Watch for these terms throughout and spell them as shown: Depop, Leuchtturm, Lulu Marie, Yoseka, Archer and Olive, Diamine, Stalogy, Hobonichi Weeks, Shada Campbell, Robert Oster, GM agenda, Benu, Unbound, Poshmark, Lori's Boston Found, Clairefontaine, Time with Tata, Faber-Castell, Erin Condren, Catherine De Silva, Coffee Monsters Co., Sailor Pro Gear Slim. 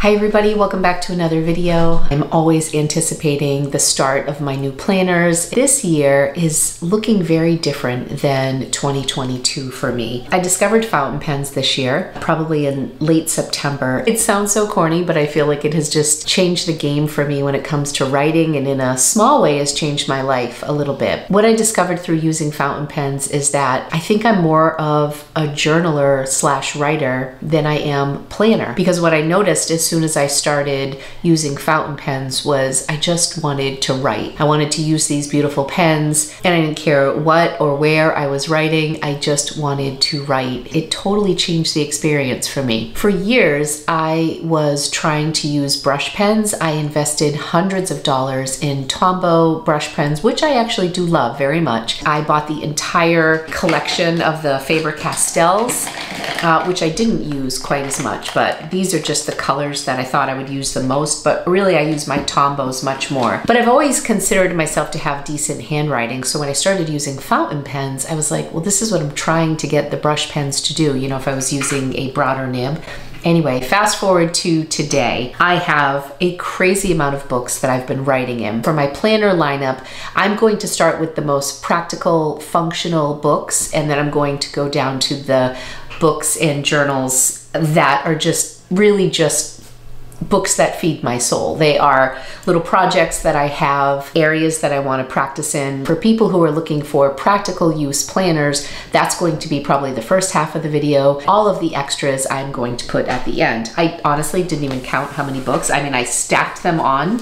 Hi everybody, welcome back to another video. I'm always anticipating the start of my new planners. This year is looking very different than 2022 for me. I discovered fountain pens this year, probably in late September. It sounds so corny, but I feel like it has just changed the game for me when it comes to writing, and in a small way has changed my life a little bit. What I discovered through using fountain pens is that I think I'm more of a journaler slash writer than I am planner, because what I noticed is, as soon as I started using fountain pens, was I just wanted to write. I wanted to use these beautiful pens and I didn't care what or where I was writing. I just wanted to write. It totally changed the experience for me. For years, I was trying to use brush pens. I invested hundreds of dollars in Tombow brush pens, which I actually do love very much. I bought the entire collection of the Faber-Castells, which I didn't use quite as much, but these are just the colors that I thought I would use the most, but really I use my Tombows much more. But I've always considered myself to have decent handwriting, so when I started using fountain pens, I was like, well, this is what I'm trying to get the brush pens to do, you know, if I was using a broader nib. Anyway, fast forward to today. I have a crazy amount of books that I've been writing in. For my planner lineup, I'm going to start with the most practical, functional books, and then I'm going to go down to the books and journals that are just really just books that feed my soul. They are little projects that I have, areas that I want to practice in. For people who are looking for practical use planners, that's going to be probably the first half of the video. All of the extras I'm going to put at the end. I honestly didn't even count how many books. I mean, I stacked them on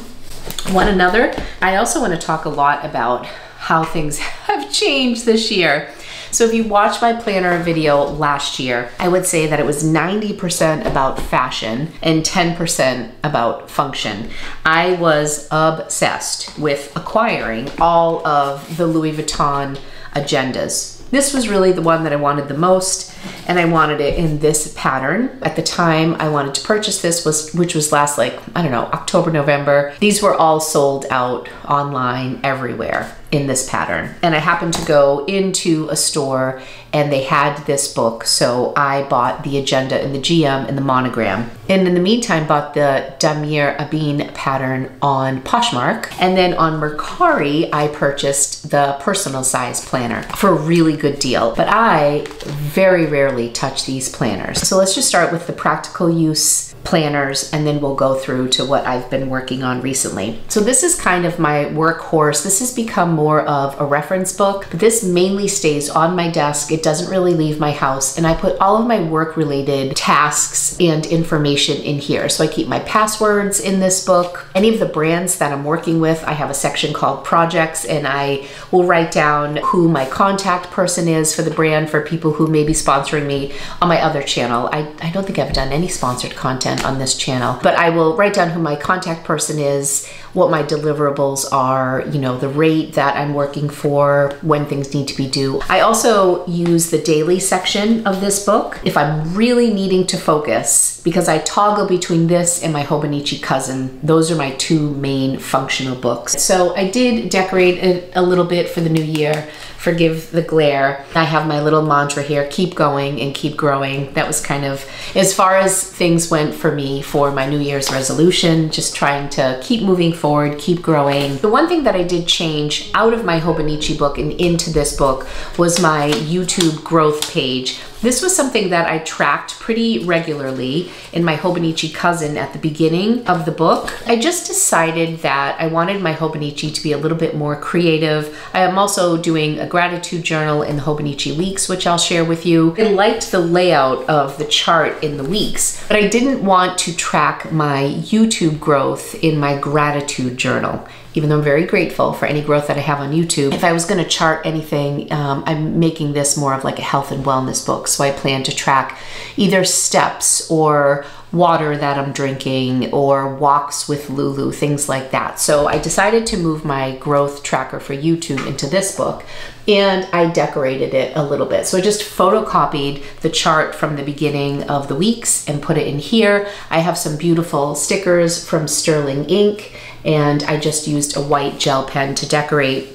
one another. I also want to talk a lot about how things have changed this year. So if you watched my planner video last year, I would say that it was 90% about fashion and 10% about function. I was obsessed with acquiring all of the Louis Vuitton agendas. This was really the one that I wanted the most, and I wanted it in this pattern. At the time I wanted to purchase this, which was last, like, I don't know, October, November. These were all sold out online everywhere in this pattern. And I happened to go into a store and they had this book, so I bought the agenda and the GM and the monogram. And in the meantime, bought the Damir Abin pattern on Poshmark. And then on Mercari, I purchased the personal size planner for a really good deal. But I very rarely touch these planners. So let's just start with the practical use planners, and then we'll go through to what I've been working on recently. So this is kind of my workhorse. This has become more of a reference book, but this mainly stays on my desk. It doesn't really leave my house, and I put all of my work-related tasks and information in here. So I keep my passwords in this book. Any of the brands that I'm working with, I have a section called projects, and I will write down who my contact person is for the brand, for people who may be sponsoring me on my other channel. I don't think I've done any sponsored content on this channel, but I will write down who my contact person is, what my deliverables are, you know, the rate that I'm working for, when things need to be due. I also use the daily section of this book if I'm really needing to focus, because I toggle between this and my Hobonichi Cousin. Those are my two main functional books. So I did decorate it a little bit for the new year. Forgive the glare. I have my little mantra here, keep going and keep growing. That was kind of as far as things went for me for my New Year's resolution, just trying to keep moving forward, keep growing. The one thing that I did change out of my Hobonichi book and into this book was my YouTube growth page. This was something that I tracked pretty regularly in my Hobonichi Cousin at the beginning of the book. I just decided that I wanted my Hobonichi to be a little bit more creative. I am also doing a gratitude journal in the Hobonichi Weeks, which I'll share with you. I liked the layout of the chart in the weeks, but I didn't want to track my YouTube growth in my gratitude journal. Even though I'm very grateful for any growth that I have on YouTube, if I was going to chart anything, I'm making this more of like a health and wellness book. So I plan to track either steps or water that I'm drinking or walks with Lulu, things like that. So I decided to move my growth tracker for YouTube into this book, and I decorated it a little bit. So I just photocopied the chart from the beginning of the weeks and put it in here. I have some beautiful stickers from Sterling Ink, and I just used a white gel pen to decorate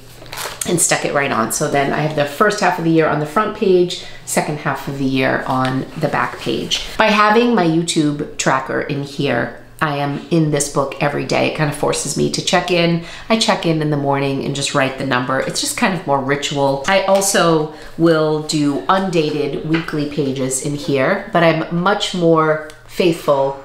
and stuck it right on. So then I have the first half of the year on the front page, second half of the year on the back page. By having my YouTube tracker in here, I am in this book every day. It kind of forces me to check in. I check in the morning and just write the number. It's just kind of more ritual. I also will do undated weekly pages in here, but I'm much more faithful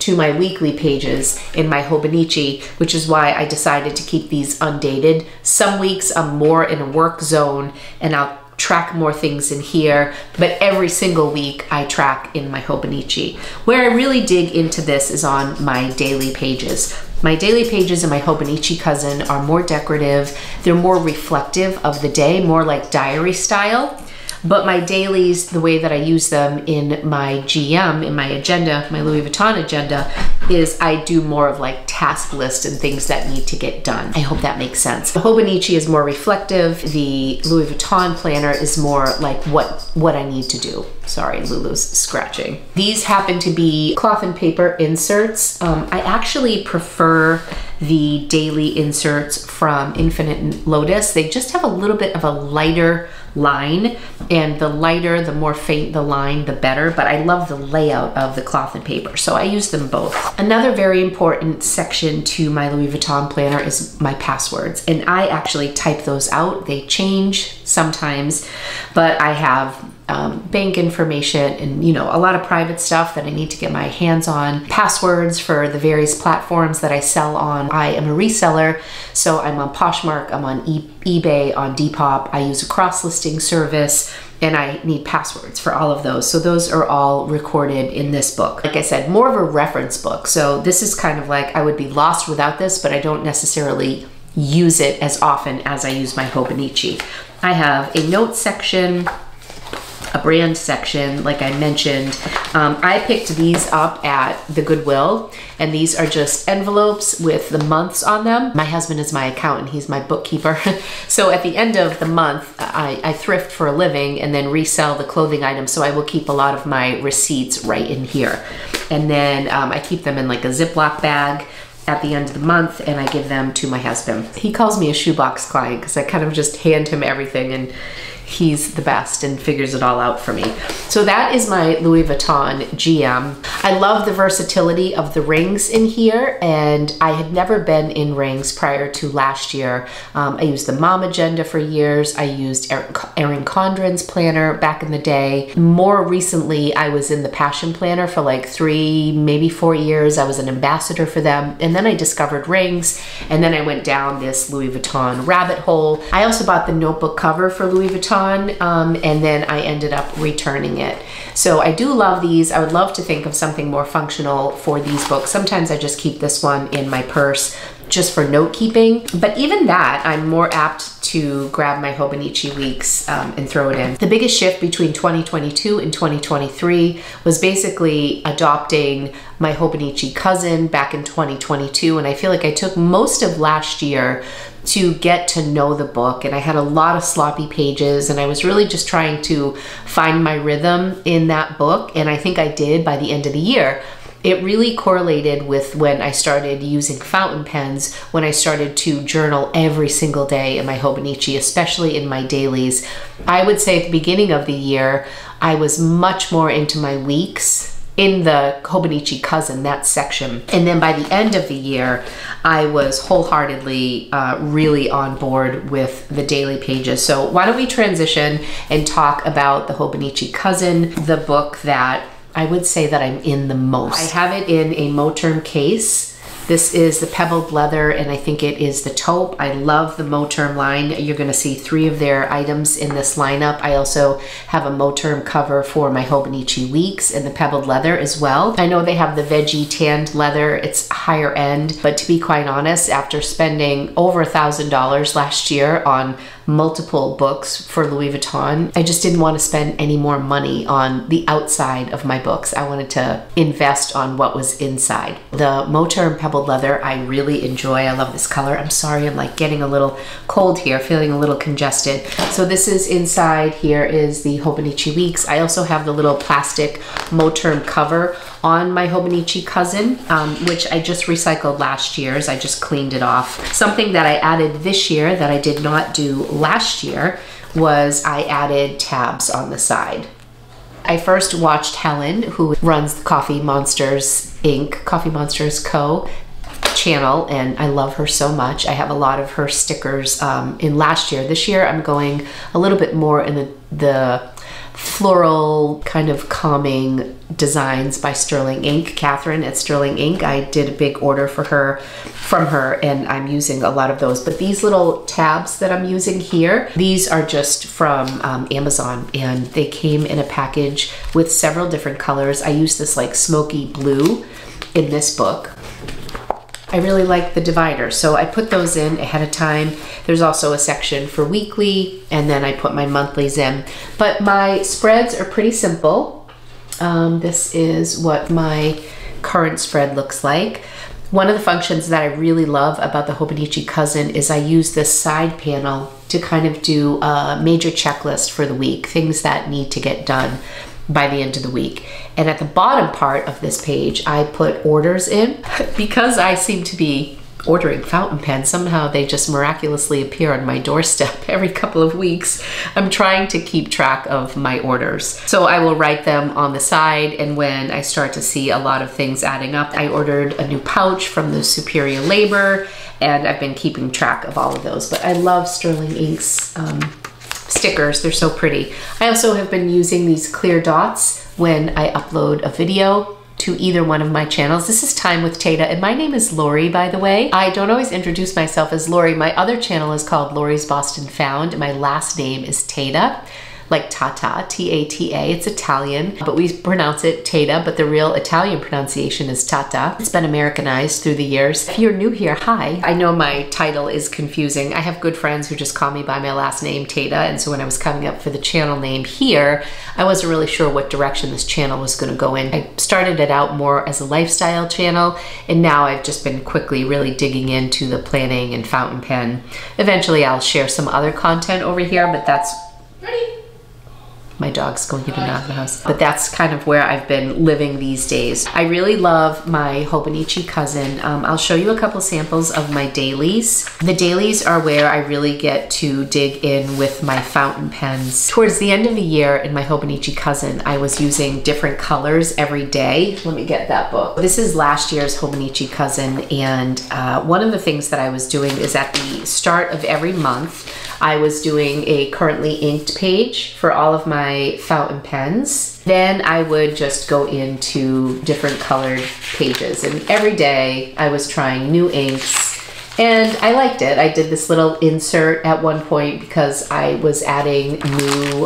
to my weekly pages in my Hobonichi, which is why I decided to keep these undated. Some weeks I'm more in a work zone and I'll track more things in here, but every single week I track in my Hobonichi. Where I really dig into this is on my daily pages. My daily pages and my Hobonichi Cousin are more decorative. They're more reflective of the day, more like diary style. But my dailies, the way that I use them in my GM, in my agenda, my Louis Vuitton agenda, is I do more of like task lists and things that need to get done. I hope that makes sense. The Hobonichi is more reflective. The Louis Vuitton planner is more like what I need to do. Sorry, Lulu's scratching. These happen to be cloth and paper inserts. I actually prefer the daily inserts from Infinite Lotus. They just have a little bit of a lighter line, and the lighter, the more faint the line, the better, but I love the layout of the cloth and paper, so I use them both. Another very important section to my Louis Vuitton planner is my passwords, and I actually type those out. They change sometimes, but I have bank information and, you know, a lot of private stuff that I need to get my hands on. Passwords for the various platforms that I sell on. I am a reseller, so I'm on Poshmark, I'm on eBay, on Depop. I use a cross-listing service and I need passwords for all of those. So those are all recorded in this book. Like I said, more of a reference book. So this is kind of like, I would be lost without this, but I don't necessarily use it as often as I use my Hobonichi. I have a note section, a brand section, like I mentioned. I picked these up at the Goodwill, and these are just envelopes with the months on them. My husband is my accountant, he's my bookkeeper. So at the end of the month, I thrift for a living and then resell the clothing items, so I will keep a lot of my receipts right in here. And then I keep them in like a Ziploc bag at the end of the month, and I give them to my husband. He calls me a shoebox client because I kind of just hand him everything, and he's the best and figures it all out for me. So that is my Louis Vuitton GM. I love the versatility of the rings in here, and I had never been in rings prior to last year. I used the Mom Agenda for years. I used Erin Condren's planner back in the day. More recently, I was in the Passion Planner for like 3, maybe 4 years. I was an ambassador for them, and then I discovered rings, and then I went down this Louis Vuitton rabbit hole. I also bought the notebook cover for Louis Vuitton, and then I ended up returning it. So I do love these. I would love to think of something more functional for these books. Sometimes I just keep this one in my purse just for note keeping, but even that, I'm more apt to grab my Hobonichi Weeks and throw it in. The biggest shift between 2022 and 2023 was basically adopting my Hobonichi Cousin back in 2022, and I feel like I took most of last year to get to know the book, and I had a lot of sloppy pages, and I was really just trying to find my rhythm in that book, and I think I did by the end of the year. It really correlated with when I started using fountain pens, when I started to journal every single day in my Hobonichi, especially in my dailies. I would say at the beginning of the year, I was much more into my weeks in the Hobonichi Cousin, that section. And then by the end of the year, I was wholeheartedly really on board with the daily pages. So why don't we transition and talk about the Hobonichi Cousin, the book that I would say that I'm in the most. I have it in a Moterm case. This is the pebbled leather, and I think it is the taupe. I love the Moterm line. You're gonna see 3 of their items in this lineup. I also have a Moterm cover for my Hobonichi Weeks and the pebbled leather as well. I know they have the veggie tanned leather. It's higher end, but to be quite honest, after spending over $1,000 last year on multiple books for Louis Vuitton, I just didn't want to spend any more money on the outside of my books. I wanted to invest on what was inside. The Moterm pebbled leather I really enjoy. I love this color. I'm sorry, I'm like getting a little cold here, feeling a little congested. So this is inside. Here is the Hobonichi Weeks. I also have the little plastic Moterm cover on my Hobonichi Cousin, which I just recycled last year's. I just cleaned it off. Something that I added this year that I did not do last year was I added tabs on the side. I first watched Helen, who runs the Coffee Monsters Ink, Coffee Monsters Co. channel, and I love her so much. I have a lot of her stickers in last year. This year I'm going a little bit more in the floral kind of calming designs by Sterling Ink. Catherine at Sterling Ink, I did a big order for her from her, and I'm using a lot of those. But these little tabs that I'm using here, these are just from Amazon, and they came in a package with several different colors. I used this like smoky blue in this book. I really like the divider, so I put those in ahead of time. There's also a section for weekly, and then I put my monthlies in. But my spreads are pretty simple. This is what my current spread looks like. One of the functions that I really love about the Hobonichi Cousin is I use this side panel to kind of do a major checklist for the week, things that need to get done by the end of the week. And at the bottom part of this page, I put orders in. Because I seem to be ordering fountain pens, somehow they just miraculously appear on my doorstep every couple of weeks. I'm trying to keep track of my orders. So I will write them on the side, and when I start to see a lot of things adding up, I ordered a new pouch from the Superior Labor, and I've been keeping track of all of those. But I love Sterling Ink's stickers, they're so pretty. I also have been using these clear dots when I upload a video to either one of my channels. This is Time with Tata, and my name is Lori, by the way. I don't always introduce myself as Lori. My other channel is called Lori's Boston Found. My last name is Tata, like Tata, T-A-T-A. It's Italian, but we pronounce it Tata, but the real Italian pronunciation is Tata. It's been Americanized through the years. If you're new here, hi. I know my title is confusing. I have good friends who just call me by my last name, Tata, and so when I was coming up for the channel name here, I wasn't really sure what direction this channel was gonna go in. I started it out more as a lifestyle channel, and now I've just been quickly really digging into the planning and fountain pen. Eventually, I'll share some other content over here, but that's... Ready? My dog's going in and out of the house. But that's kind of where I've been living these days. I really love my Hobonichi Cousin. I'll show you a couple samples of my dailies. The dailies are where I really get to dig in with my fountain pens. Towards the end of the year in my Hobonichi Cousin, I was using different colors every day. Let me get that book. This is last year's Hobonichi Cousin, and one of the things that I was doing is at the start of every month, I was doing a currently inked page for all of my fountain pens. Then I would just go into different colored pages, and every day I was trying new inks, and I liked it. I did this little insert at one point because I was adding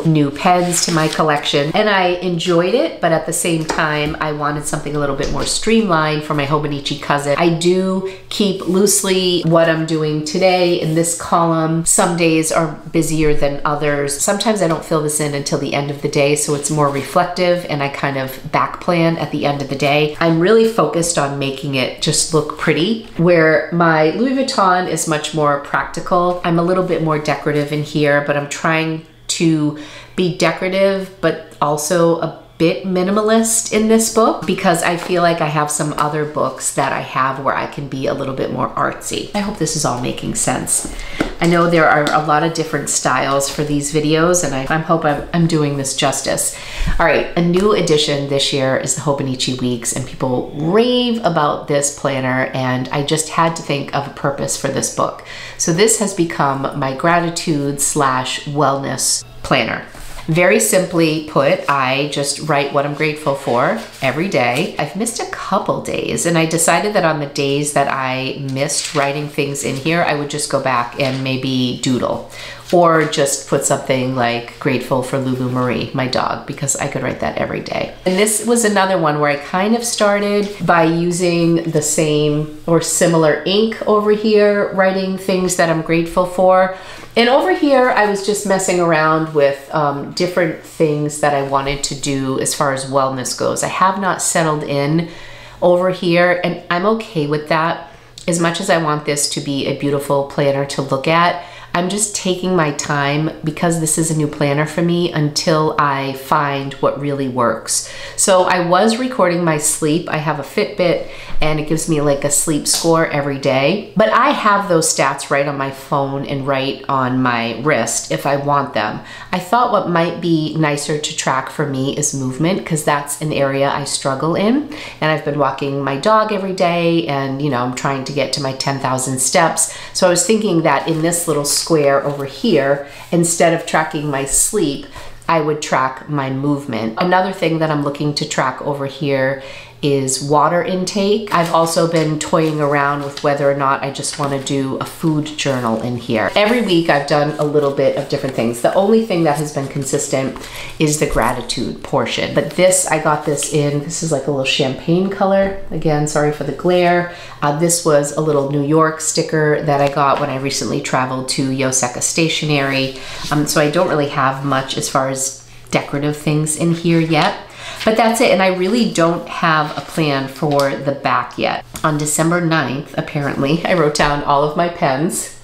new pens to my collection, and I enjoyed it, but at the same time I wanted something a little bit more streamlined for my Hobonichi Cousin. I do keep loosely what I'm doing today in this column. Some days are busier than others. Sometimes I don't fill this in until the end of the day, so it's more reflective, and I kind of back plan at the end of the day. I'm really focused on making it just look pretty, where my Louis Vuitton is much more practical. I'm a little bit more decorative in here, but I'm trying to be decorative, but also a bit minimalist in this book, because I feel like I have some other books that I have where I can be a little bit more artsy. I hope this is all making sense. I know there are a lot of different styles for these videos, and I hope I'm doing this justice. All right, a new addition this year is the Hobonichi Weeks, and people rave about this planner, and I just had to think of a purpose for this book. So this has become my gratitude / wellness planner. Very simply put, I just write what I'm grateful for every day. I've missed a couple days, and I decided that on the days that I missed writing things in here, I would just go back and maybe doodle, or just put something like grateful for Lulu Marie, my dog, because I could write that every day. And this was another one where I kind of started by using the same or similar ink over here, writing things that I'm grateful for. And over here, I was just messing around with different things that I wanted to do as far as wellness goes. I have not settled in over here, and I'm okay with that. As much as I want this to be a beautiful planner to look at, I'm just taking my time because this is a new planner for me until I find what really works. So I was recording my sleep. I have a Fitbit and it gives me like a sleep score every day, but I have those stats right on my phone and right on my wrist if I want them. I thought what might be nicer to track for me is movement, because that's an area I struggle in, and I've been walking my dog every day and, you know, I'm trying to get to my 10,000 steps. So I was thinking that in this little square over here, instead of tracking my sleep, I would track my movement. Another thing that I'm looking to track over here is water intake. I've also been toying around with whether or not I just want to do a food journal in here. Every week I've done a little bit of different things. The only thing that has been consistent is the gratitude portion. But this, I got this in, this is like a little champagne color. Again, sorry for the glare. This was a little New York sticker that I got when I recently traveled to Yoseka Stationery. So I don't really have much as far as decorative things in here yet. But that's it, and I really don't have a plan for the back yet. On December 9th, apparently, I wrote down all of my pens.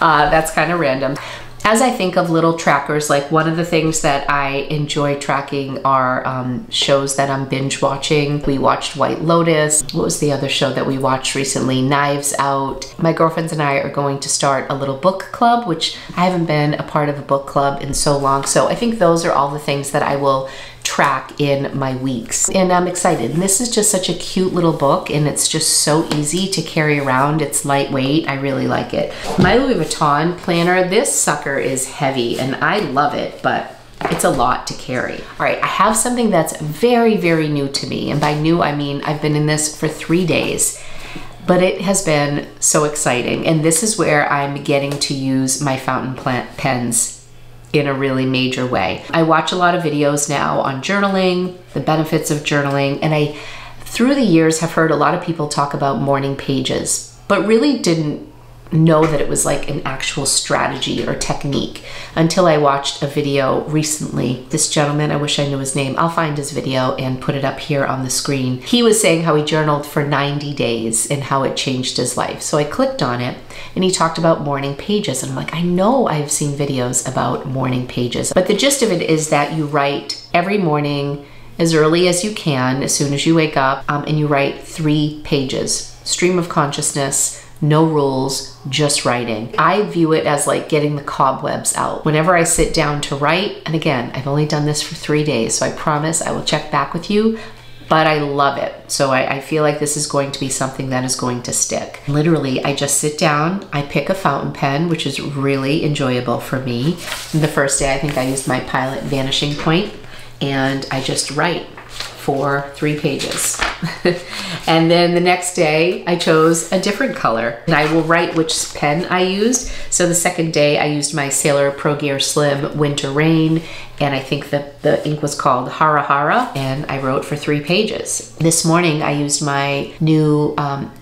That's kind of random. As I think of little trackers, like one of the things that I enjoy tracking are shows that I'm binge watching. We watched White Lotus. What was the other show that we watched recently? Knives Out. My girlfriends and I are going to start a little book club, which I haven't been a part of a book club in so long. So I think those are all the things that I will track in my weeks, and I'm excited. And this is just such a cute little book, and it's just so easy to carry around. It's lightweight. I really like it. My Louis Vuitton planner, this sucker is heavy and I love it, but it's a lot to carry. All right, I have something that's very, very new to me, and by new I mean I've been in this for 3 days. But it has been so exciting, and this is where I'm getting to use my fountain pens in a really major way. I watch a lot of videos now on journaling, the benefits of journaling, and I, through the years, have heard a lot of people talk about morning pages, but really didn't know that it was like an actual strategy or technique until I watched a video recently. This gentleman, I wish I knew his name, I'll find his video and put it up here on the screen. He was saying how he journaled for 90 days and how it changed his life. So I clicked on it and he talked about morning pages, and I'm like, I know I've seen videos about morning pages, but the gist of it is that you write every morning as early as you can, as soon as you wake up, and you write 3 pages, stream of consciousness, no rules, just writing. I view it as like getting the cobwebs out. Whenever I sit down to write, and again, I've only done this for 3 days, so I promise I will check back with you, but I love it. So I feel like this is going to be something that is going to stick. Literally, I just sit down, I pick a fountain pen, which is really enjoyable for me. And the first day, I think I used my Pilot Vanishing Point, and I just write for 3 pages. And then the next day I chose a different color, and I will write which pen I used. So the second day I used my Sailor Pro Gear Slim Winter Rain, and I think that the ink was called Hara Hara, and I wrote for 3 pages. This morning I used my new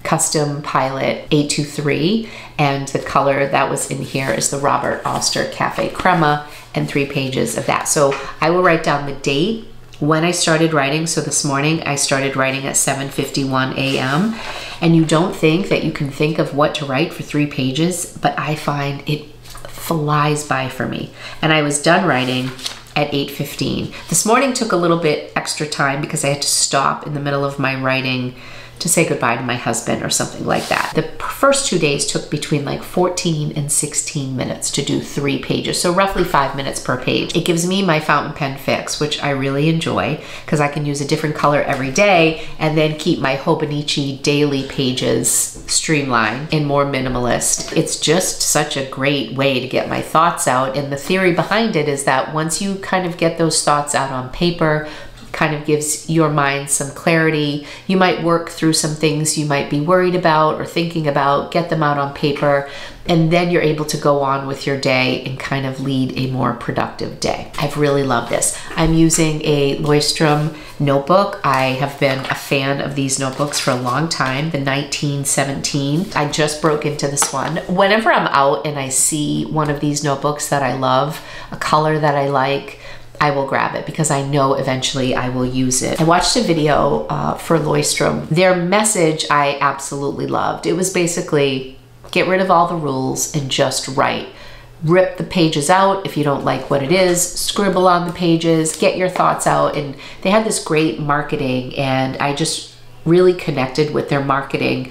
custom Pilot 823, and the color that was in here is the Robert Oster Cafe Crema, and 3 pages of that. So I will write down the date when I started writing. So this morning I started writing at 7:51 a.m. And you don't think that you can think of what to write for 3 pages, but I find it flies by for me. And I was done writing at 8:15. This morning took a little bit extra time because I had to stop in the middle of my writing to say goodbye to my husband or something like that. The first 2 days took between like 14 and 16 minutes to do 3 pages, so roughly 5 minutes per page. It gives me my fountain pen fix, which I really enjoy because I can use a different color every day and then keep my Hobonichi daily pages streamlined and more minimalist. It's just such a great way to get my thoughts out, and the theory behind it is that once you kind of get those thoughts out on paper, kind of gives your mind some clarity. You might work through some things you might be worried about or thinking about, get them out on paper, and then you're able to go on with your day and kind of lead a more productive day. I've really loved this. I'm using a Leuchtturm notebook. I have been a fan of these notebooks for a long time, the 1917. I just broke into this one. Whenever I'm out and I see one of these notebooks that I love, a color that I like, I will grab it because I know eventually I will use it. I watched a video for Loisstrom. Their message I absolutely loved. It was basically Get rid of all the rules and just write. Rip the pages out if you don't like what it is, scribble on the pages, get your thoughts out. And they had this great marketing, and I just really connected with their marketing.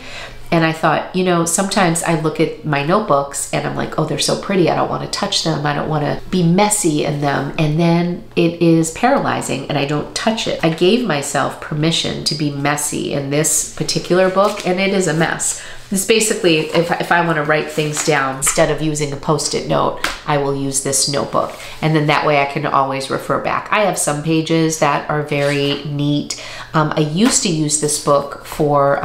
And I thought, you know, sometimes I look at my notebooks and I'm like, oh, they're so pretty. I don't want to touch them. I don't want to be messy in them. And then it is paralyzing and I don't touch it. I gave myself permission to be messy in this particular book, and it is a mess. This basically, if I want to write things down, instead of using a Post-it note, I will use this notebook. And then that way I can always refer back. I have some pages that are very neat. I used to use this book for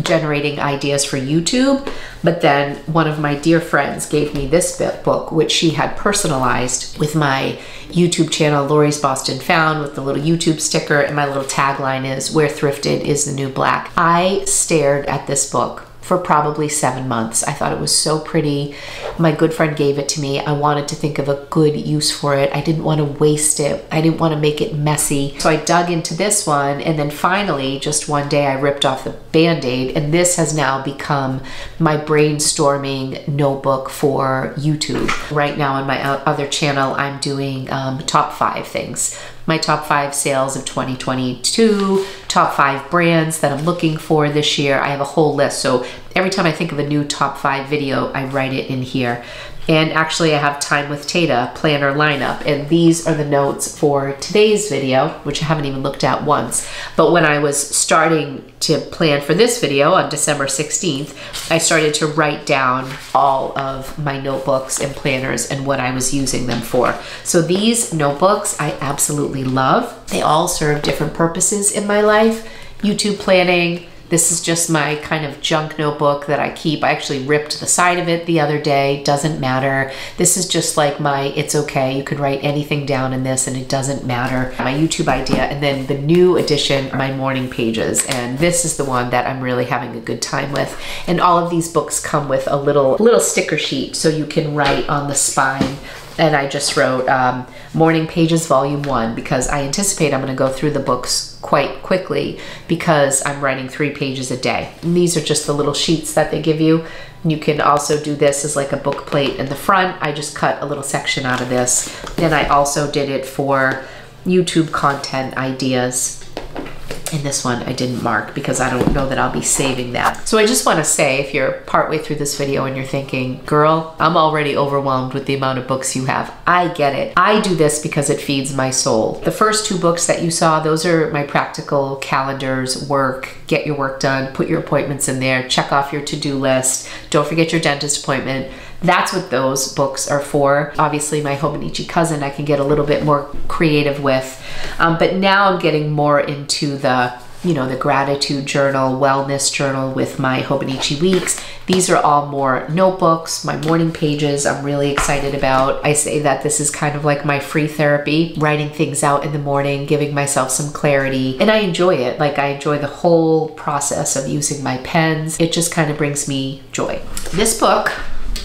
generating ideas for YouTube, but then one of my dear friends gave me this book, which she had personalized with my YouTube channel, Lori's Boston Found, with the little YouTube sticker, and my little tagline is, "Where thrifted is the new black." I stared at this book for probably 7 months. I thought it was so pretty. My good friend gave it to me. I wanted to think of a good use for it. I didn't want to waste it. I didn't want to make it messy. So I dug into this one, and then finally, just one day, I ripped off the Band-Aid, and this has now become my brainstorming notebook for YouTube. Right now on my other channel, I'm doing top 5 things. My top 5 sales of 2022, top 5 brands that I'm looking for this year. I have a whole list. So every time I think of a new top 5 video, I write it in here. And actually I have Time with Tata planner lineup, and these are the notes for today's video, which I haven't even looked at once. But when I was starting to plan for this video on December 16th, I started to write down all of my notebooks and planners and what I was using them for. So these notebooks I absolutely love. They all serve different purposes in my life. YouTube planning. This is just my kind of junk notebook that I keep. I actually ripped the side of it the other day, doesn't matter. This is just like my, it's okay, you could write anything down in this and it doesn't matter. My YouTube idea, and then the new edition, my morning pages. And this is the one that I'm really having a good time with. And all of these books come with a little sticker sheet so you can write on the spine. And I just wrote Morning Pages Volume 1 because I anticipate I'm going to go through the books quite quickly because I'm writing 3 pages a day. And these are just the little sheets that they give you. You can also do this as like a book plate in the front. I just cut a little section out of this. And I also did it for YouTube content ideas. And this one I didn't mark because I don't know that I'll be saving that. So I just want to say, if you're partway through this video and you're thinking, girl, I'm already overwhelmed with the amount of books you have. I get it. I do this because it feeds my soul. The first 2 books that you saw, those are my practical calendars, work, get your work done, put your appointments in there, check off your to-do list, don't forget your dentist appointment. That's what those books are for. Obviously, my Hobonichi Cousin, I can get a little bit more creative with, but now I'm getting more into the, you know, the gratitude journal, wellness journal with my Hobonichi Weeks. These are all more notebooks. My morning pages, I'm really excited about. I say that this is kind of like my free therapy, writing things out in the morning, giving myself some clarity, and I enjoy it. Like, I enjoy the whole process of using my pens. It just kind of brings me joy. This book,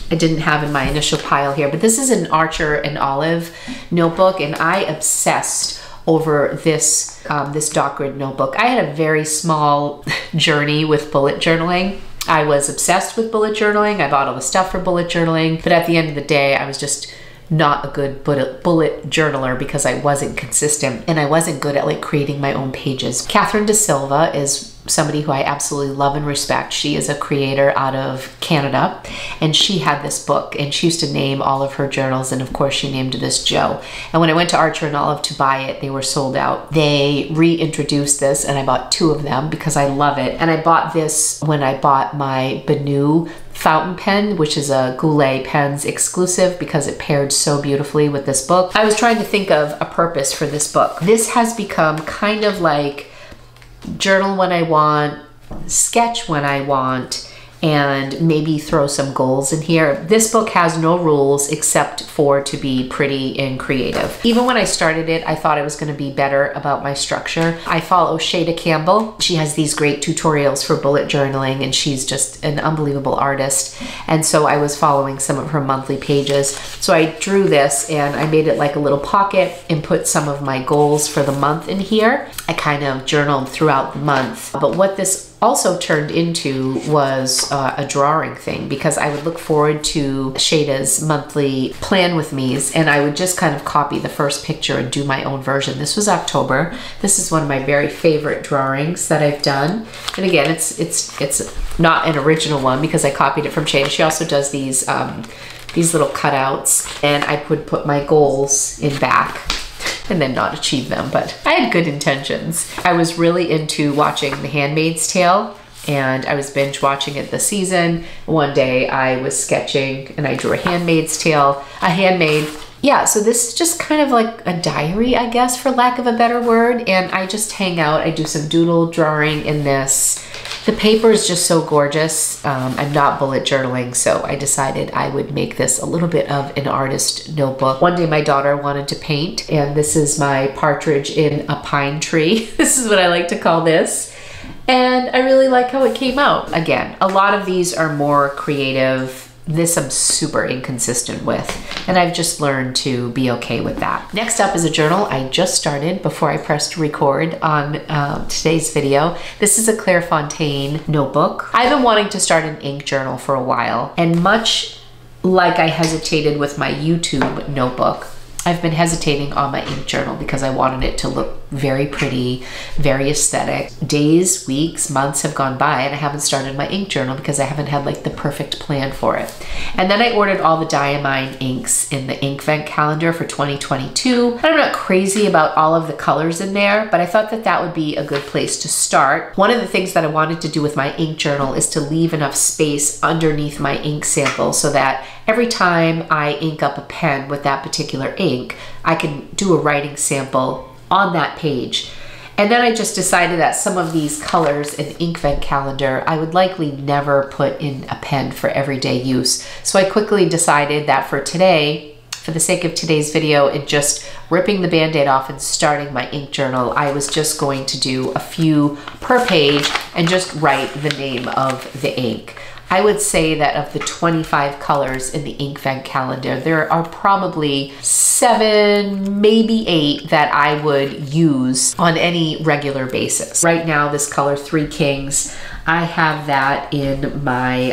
I didn't have in my initial pile here, but this is an Archer and Olive notebook, and I obsessed over this this Dot Grid notebook. I had a very small journey with bullet journaling. I was obsessed with bullet journaling. I bought all the stuff for bullet journaling, but at the end of the day, I was just not a good bullet journaler because I wasn't consistent and I wasn't good at like creating my own pages. Catherine De Silva is somebody who I absolutely love and respect. She is a creator out of Canada, and she had this book, and she used to name all of her journals, and of course she named this Joe. And when I went to Archer and Olive to buy it, they were sold out. They reintroduced this, and I bought 2 of them because I love it. And I bought this when I bought my Benu fountain pen, which is a Goulet Pens exclusive because it paired so beautifully with this book. I was trying to think of a purpose for this book. This has become kind of like journal when I want, sketch when I want, and maybe throw some goals in here. This book has no rules except for to be pretty and creative. Even when I started it, I thought I was going to be better about my structure. I follow Shada Campbell. She has these great tutorials for bullet journaling, and she's just an unbelievable artist. And so I was following some of her monthly pages. So I drew this and I made it like a little pocket and put some of my goals for the month in here. I kind of journaled throughout the month. But what this also turned into was a drawing thing, because I would look forward to Shada's monthly plan with me's, and I would just kind of copy the first picture and do my own version. This was October. This is one of my very favorite drawings that I've done. And again, it's not an original one because I copied it from Shada. She also does these little cutouts, and I would put my goals in back and then not achieve them, but I had good intentions. I was really into watching The Handmaid's Tale, and I was binge watching it this season. One day I was sketching and I drew a Handmaid's Tale, a handmaid. Yeah, so this is just kind of like a diary, I guess, for lack of a better word, and I just hang out. I do some doodle drawing in this. The paper is just so gorgeous. I'm not bullet journaling, so I decided I would make this a little bit of an artist notebook. One day my daughter wanted to paint, and this is my partridge in a pine tree. This is what I like to call this. And I really like how it came out. Again, a lot of these are more creative. This I'm super inconsistent with, and I've just learned to be okay with that. Next up is a journal I just started before I pressed record on today's video. This is a Clairefontaine notebook. I've been wanting to start an ink journal for a while, and much like I hesitated with my YouTube notebook, I've been hesitating on my ink journal because I wanted it to look very pretty, very aesthetic. Days, weeks, months have gone by, and I haven't started my ink journal because I haven't had like the perfect plan for it. And then I ordered all the Diamine inks in the Ink Vent calendar for 2022. I'm not crazy about all of the colors in there, but I thought that that would be a good place to start. One of the things that I wanted to do with my ink journal is to leave enough space underneath my ink sample so that every time I ink up a pen with that particular ink, I can do a writing sample on that page. And then I just decided that some of these colors in the Ink Vent calendar, I would likely never put in a pen for everyday use. So I quickly decided that for today, for the sake of today's video and just ripping the Band-Aid off and starting my ink journal, I was just going to do a few per page and just write the name of the ink. I would say that of the 25 colors in the Ink Vent calendar, there are probably 7, maybe 8 that I would use on any regular basis. Right now, this color Three Kings, I have that in my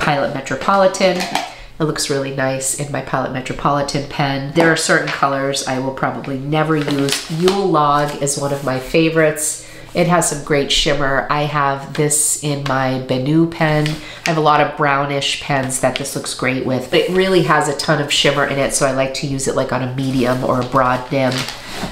Pilot Metropolitan. It looks really nice in my Pilot Metropolitan pen. There are certain colors I will probably never use. Yule Log is one of my favorites. It has some great shimmer. I have this in my Benu pen. I have a lot of brownish pens that this looks great with, but it really has a ton of shimmer in it, so I like to use it like on a medium or a broad nib.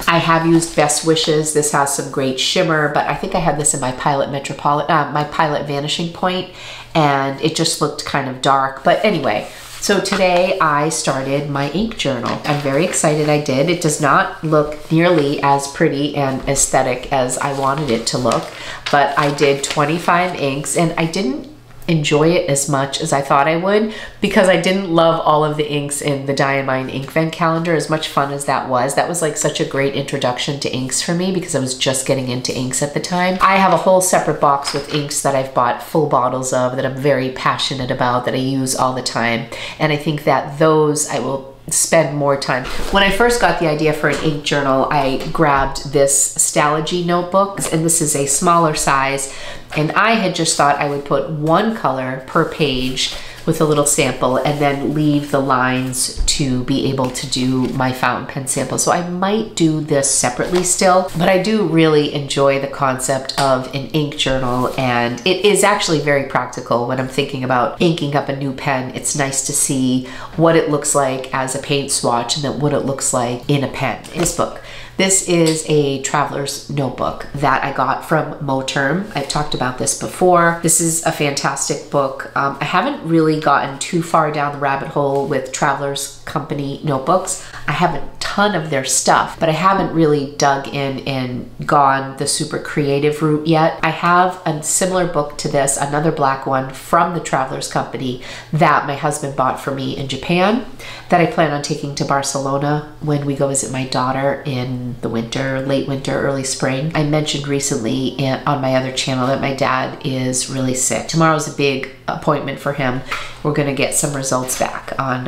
I have used Best Wishes. This has some great shimmer, but I think I had this in my Pilot Metropolitan, my Pilot Vanishing Point, and it just looked kind of dark, but anyway. So today I started my ink journal. I'm very excited I did. It does not look nearly as pretty and aesthetic as I wanted it to look, but I did 25 inks, and I didn't enjoy it as much as I thought I would because I didn't love all of the inks in the Diamine Ink Vent calendar. As much fun as that was like such a great introduction to inks for me because I was just getting into inks at the time. I have a whole separate box with inks that I've bought full bottles of that I'm very passionate about, that I use all the time. And I think that those I will spend more time. When I first got the idea for an ink journal, I grabbed this Stalogy notebook, and this is a smaller size, and I had just thought I would put one color per page with a little sample and then leave the lines to be able to do my fountain pen sample. So I might do this separately still, but I do really enjoy the concept of an ink journal, and it is actually very practical when I'm thinking about inking up a new pen. It's nice to see what it looks like as a paint swatch and then what it looks like in a pen. This book. This is a traveler's notebook that I got from Moterm. I've talked about this before. This is a fantastic book. I haven't really gotten too far down the rabbit hole with Traveler's Company notebooks. I have a ton of their stuff, but I haven't really dug in and gone the super creative route yet. I have a similar book to this, another black one from the Traveler's Company that my husband bought for me in Japan that I plan on taking to Barcelona when we go visit my daughter in the winter, late winter, early spring. I mentioned recently on my other channel that my dad is really sick. Tomorrow's a big appointment for him. We're gonna get some results back on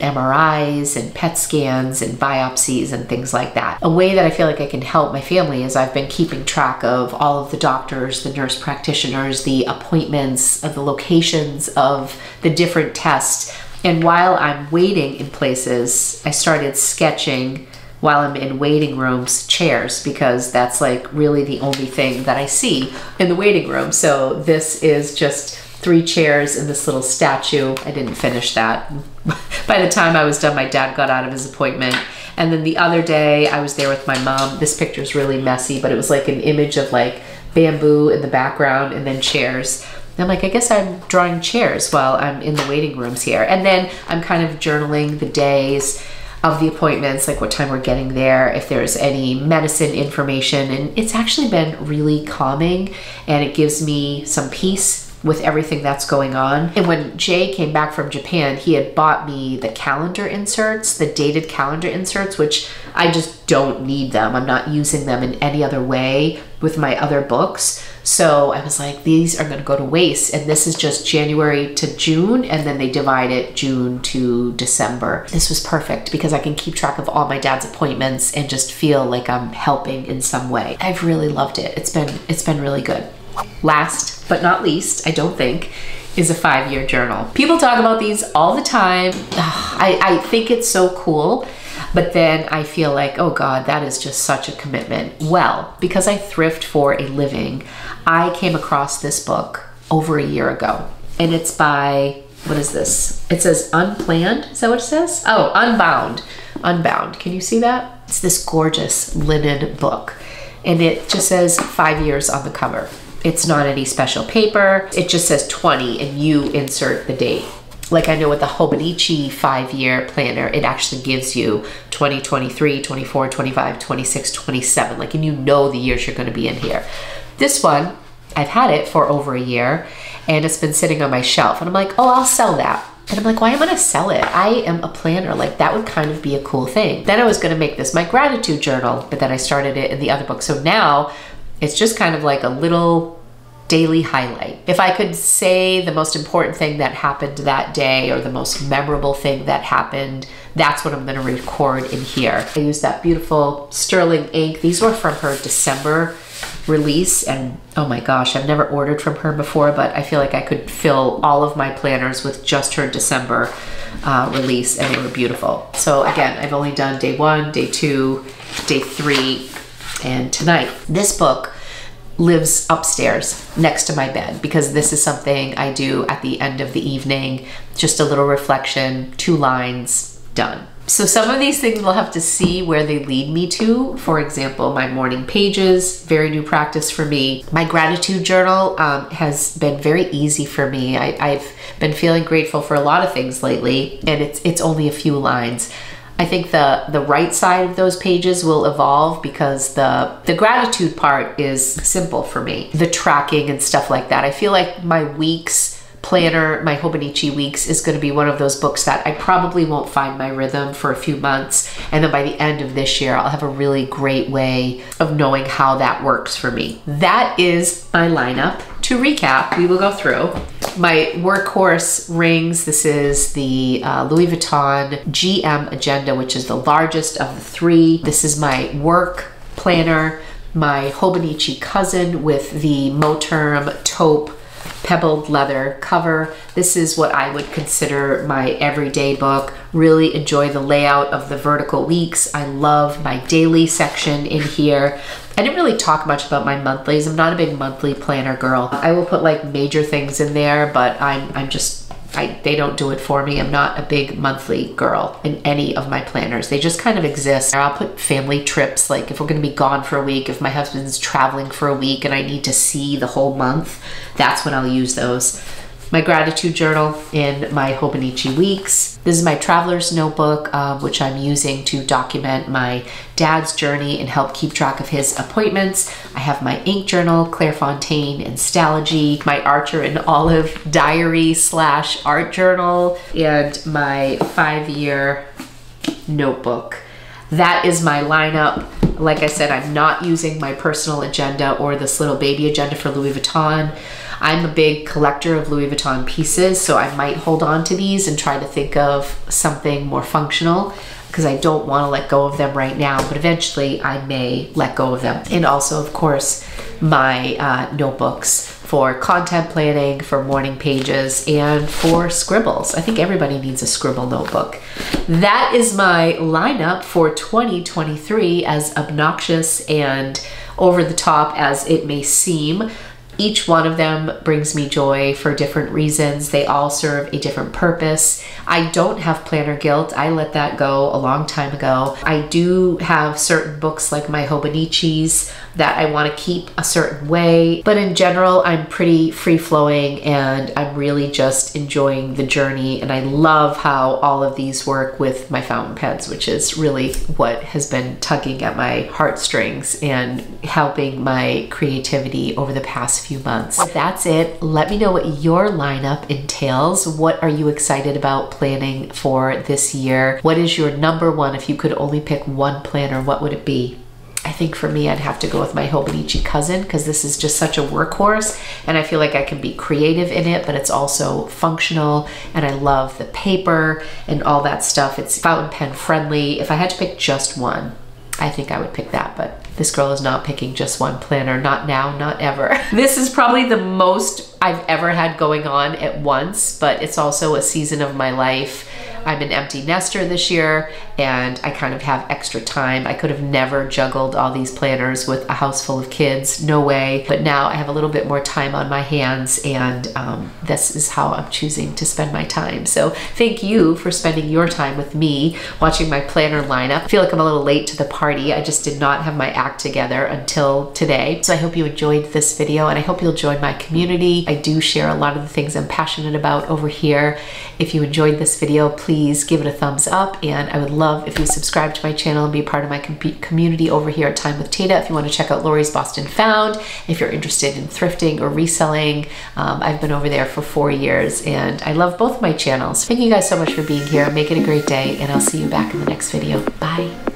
MRIs and PET scans and biopsies and things like that. A way that I feel like I can help my family is I've been keeping track of all of the doctors, the nurse practitioners, the appointments, the locations of the different tests. And while I'm waiting in places, I started sketching while I'm in waiting rooms chairs, because that's like really the only thing that I see in the waiting room. So this is just 3 chairs and this little statue. I didn't finish that. By the time I was done, my dad got out of his appointment. And then the other day I was there with my mom. This picture's really messy, but it was like an image of like bamboo in the background and then chairs. I'm like, I guess I'm drawing chairs while I'm in the waiting rooms here. And then I'm kind of journaling the days of the appointments, like what time we're getting there, if there's any medicine information. And it's actually been really calming, and it gives me some peace with everything that's going on. And when Jay came back from Japan, he had bought me the calendar inserts, the dated calendar inserts, which I just don't need them. I'm not using them in any other way with my other books. So I was like, these are gonna go to waste. And this is just January to June, and then they divide it June to December. This was perfect because I can keep track of all my dad's appointments and just feel like I'm helping in some way. I've really loved it. It's been really good. Last but not least, I don't think, is a 5-year journal. People talk about these all the time. I think it's so cool, but then I feel like, oh God, that is just such a commitment. Well, because I thrift for a living, I came across this book over a year ago, and it's by, what is this? It says Unplanned, is that what it says? Oh, Unbound, Unbound. Can you see that? It's this gorgeous linen book, and it just says 5 years on the cover. It's not any special paper. It just says 20 and you insert the date. Like I know with the Hobonichi 5-year planner, it actually gives you 20, 23, 24, 25, 26, 27. Like, and you know the years you're gonna be in here. This one, I've had it for over a year and it's been sitting on my shelf. And I'm like, oh, I'll sell that. And I'm like, why am I gonna sell it? I am a planner, like that would kind of be a cool thing. Then I was gonna make this my gratitude journal, but then I started it in the other book. So now it's just kind of like a little daily highlight. If I could say the most important thing that happened that day or the most memorable thing that happened, that's what I'm gonna record in here. I used that beautiful Sterling ink. These were from her December release, and oh my gosh, I've never ordered from her before, but I feel like I could fill all of my planners with just her December release, and they were beautiful. So again, I've only done day 1, day 2, day 3, and tonight. This book lives upstairs next to my bed because this is something I do at the end of the evening. Just a little reflection, 2 lines, done. So some of these things we'll have to see where they lead me to. For example, my morning pages, very new practice for me. My gratitude journal has been very easy for me. I've been feeling grateful for a lot of things lately, and it's only a few lines. I think the right side of those pages will evolve because the gratitude part is simple for me. The tracking and stuff like that. I feel like my weeks planner, my Hobonichi Weeks, is gonna be one of those books that I probably won't find my rhythm for a few months. And then by the end of this year, I'll have a really great way of knowing how that works for me. That is my lineup. To recap, we will go through my workhorse rings. This is the Louis Vuitton GM Agenda, which is the largest of the 3. This is my work planner, my Hobonichi Cousin with the Moterm taupe pebbled leather cover. This is what I would consider my everyday book. Really enjoy the layout of the vertical weeks. I love my daily section in here. I didn't really talk much about my monthlies. I'm not a big monthly planner girl. I will put like major things in there, but they don't do it for me. I'm not a big monthly girl in any of my planners. They just kind of exist. I'll put family trips, like if we're gonna be gone for a week, if my husband's traveling for a week and I need to see the whole month, that's when I'll use those. My gratitude journal in my Hobonichi Weeks. This is my traveler's notebook, which I'm using to document my dad's journey and help keep track of his appointments. I have my ink journal, Clairefontaine and Stalogy, my Archer and Olive diary / art journal, and my 5-year notebook. That is my lineup. Like I said, I'm not using my personal agenda or this little baby agenda for Louis Vuitton. I'm a big collector of Louis Vuitton pieces, so I might hold on to these and try to think of something more functional, because I don't want to let go of them right now, but eventually I may let go of them. And also, of course, my notebooks for content planning, for morning pages, and for scribbles. I think everybody needs a scribble notebook. That is my lineup for 2023, as obnoxious and over the top as it may seem. Each one of them brings me joy for different reasons. They all serve a different purpose. I don't have planner guilt. I let that go a long time ago. I do have certain books like my Hobonichis that I want to keep a certain way, but in general, I'm pretty free-flowing and I'm really just enjoying the journey, and I love how all of these work with my fountain pens, which is really what has been tugging at my heartstrings and helping my creativity over the past few months. So that's it. Let me know what your lineup entails. What are you excited about planning for this year? What is your number one? If you could only pick one planner, what would it be? I think for me, I'd have to go with my Hobonichi Cousin, because this is just such a workhorse and I feel like I can be creative in it, but it's also functional and I love the paper and all that stuff. It's fountain pen friendly. If I had to pick just one, I think I would pick that, but this girl is not picking just one planner. Not now, not ever. This is probably the most I've ever had going on at once, but it's also a season of my life. I'm an empty nester this year and I kind of have extra time. I could have never juggled all these planners with a house full of kids, no way. But now I have a little bit more time on my hands, and this is how I'm choosing to spend my time. So thank you for spending your time with me, watching my planner lineup. I feel like I'm a little late to the party. I just did not have my act together until today. So I hope you enjoyed this video and I hope you'll join my community. I do share a lot of the things I'm passionate about over here. If you enjoyed this video, please give it a thumbs up, and I would love if you subscribe to my channel and be part of my community over here at Time with Tata. If you want to check out Lori's Boston Found, if you're interested in thrifting or reselling, I've been over there for 4 years and I love both my channels. Thank you guys so much for being here. Make it a great day and I'll see you back in the next video. Bye.